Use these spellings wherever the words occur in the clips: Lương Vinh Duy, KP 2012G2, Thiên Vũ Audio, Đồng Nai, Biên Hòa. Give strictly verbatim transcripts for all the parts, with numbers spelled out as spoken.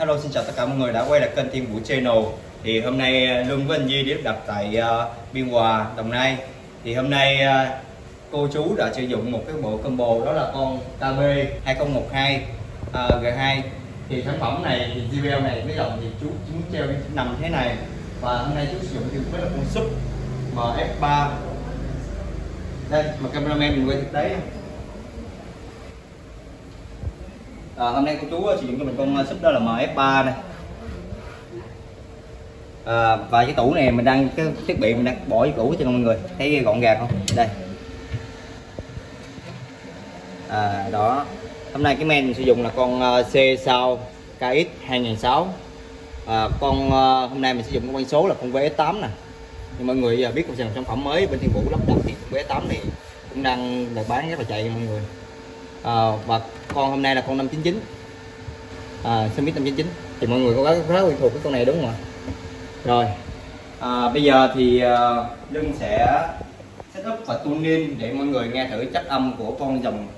Hello, xin chào tất cả mọi người đã quay lại kênh Thiên Vũ Channel. Thì hôm nay Lương Vinh Duy đi đặt tại uh, Biên Hòa, Đồng Nai. Thì hôm nay uh, cô chú đã sử dụng một cái bộ combo, đó là con ca pê hai không một hai G hai. Thì sản phẩm này, thì gi bê lờ này, cái dòng thì chú muốn treo cái nằm thế này. Và hôm nay chú sử dụng thì mới là con sub em ép ba. Đây, mà cameraman mình quay thực tế. À, hôm nay cô chú sử dụng cho mình con sub đó là em ép ba này. À, và cái tủ này mình đang cái thiết bị mình đang bỏ cái cũ cho mọi người thấy gọn gàng không? Đây. À, đó. Hôm nay cái men mình sử dụng là con C X K X hai không không sáu. À, con hôm nay mình sử dụng con con số là con V F tám nè. Thì mọi người biết con sản phẩm mới bên Thiên Vũ lắp đặt thì V F tám này cũng đang được bán rất là chạy mọi người. À, và con hôm nay là con năm chín chín, à, Smith năm chín chín thì mọi người có khá, khá quen thuộc cái con này đúng không ạ? Rồi à, bây giờ thì uh, Lưng sẽ setup và tuning để mọi người nghe thử chất âm của con dòng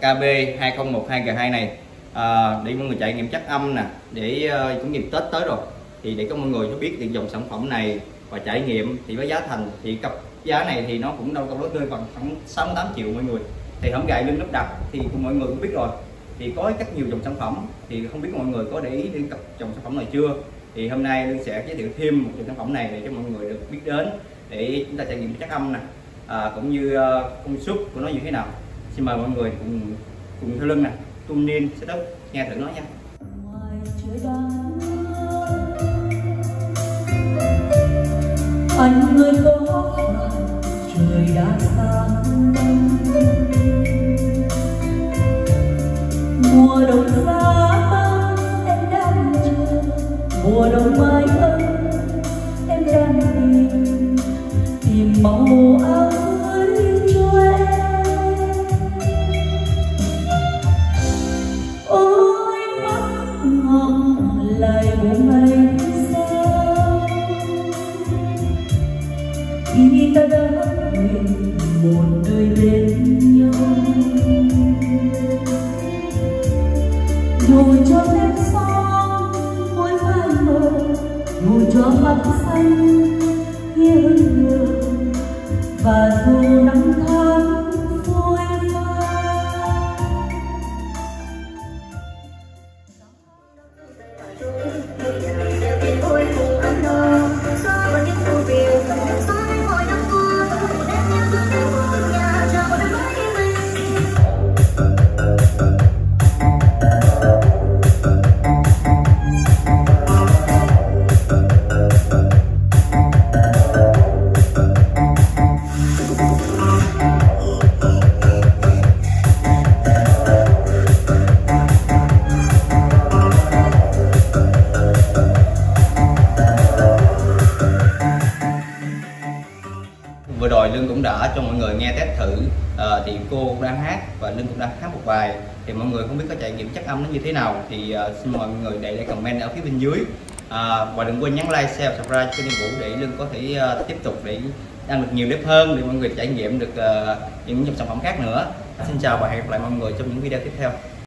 ca pê hai không một hai G hai này, à, để mọi người trải nghiệm chất âm nè, để uh, cũng dịp Tết tới rồi thì để các mọi người biết được dòng sản phẩm này và trải nghiệm. Thì với giá thành thì cặp giá này thì nó cũng đâu đâu đó rơi vào khoảng sáu tám triệu mọi người. Thì hổng gài Lưng lắp đặt thì cũng mọi người cũng biết rồi, thì có rất nhiều dòng sản phẩm, thì không biết mọi người có để ý đến cặp dòng sản phẩm này chưa. Thì hôm nay Lưng sẽ giới thiệu thêm một dòng sản phẩm này để cho mọi người được biết đến, để chúng ta trải nghiệm chất âm nè, à, cũng như uh, công suất của nó như thế nào. Xin mời mọi người cùng cùng theo Lưng nè, tuning setup nghe thử nó nha. Anh người có trời đã sáng, mùa đông giá em đang chờ, mùa đông mai ấm em đang tìm tìm mong mùa áo cưới cho em. Ôi mắt ngọc lại buồn ngày sao khi ta đã nguyện một đời bên nhau. Dù cho đêm sóng mỗi vai mờ, dù cho mặt xanh kia hương ngừa, và dù nắng tháng vui pha. Vừa rồi Lương cũng đã cho mọi người nghe test thử, à, thì cô cũng đang hát và Lương cũng đang hát một bài. Thì mọi người không biết có trải nghiệm chất âm nó như thế nào thì à, xin mọi người để lại comment ở phía bên dưới, à, và đừng quên nhấn like, share, subscribe cho Thiên Vũ để Lương có thể à, tiếp tục để đăng được nhiều clip hơn để mọi người trải nghiệm được à, những dòng sản phẩm khác nữa. Xin chào và hẹn gặp lại mọi người trong những video tiếp theo.